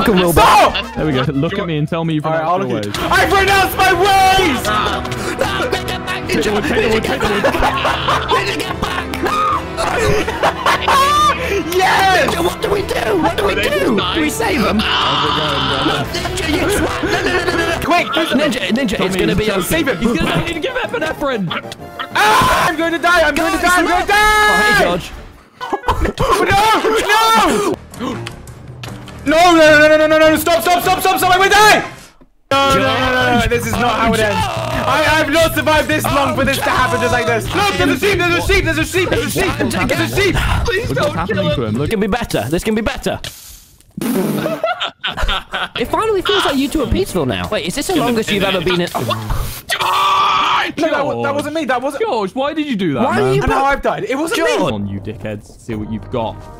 Welcome, Will. There we go. Look at me and tell me you've renounced your ways. I've renounced my ways! Take the wood, take the wood, take the wood. Yes! What do we do? What do we do? Do we save them? Ninja, yes! No. Quick! Ninja, it's gonna be okay. Save him! He's gonna need to give epinephrine! I'm going to die! I'm going to die! I'm going to die! Hey, George. No! No! No! Stop! I will die! No, this is not how it ends. I've not survived this long for this to happen just like this. Look, there's a sheep! Please don't kill him. This can be better. It finally feels like you two are peaceful now. Wait, is this the longest you've ever been in? No, that wasn't me. That wasn't George. Why did you do that? Why are you? And now I've died. It wasn't me. Come on, you dickheads. See what you've got.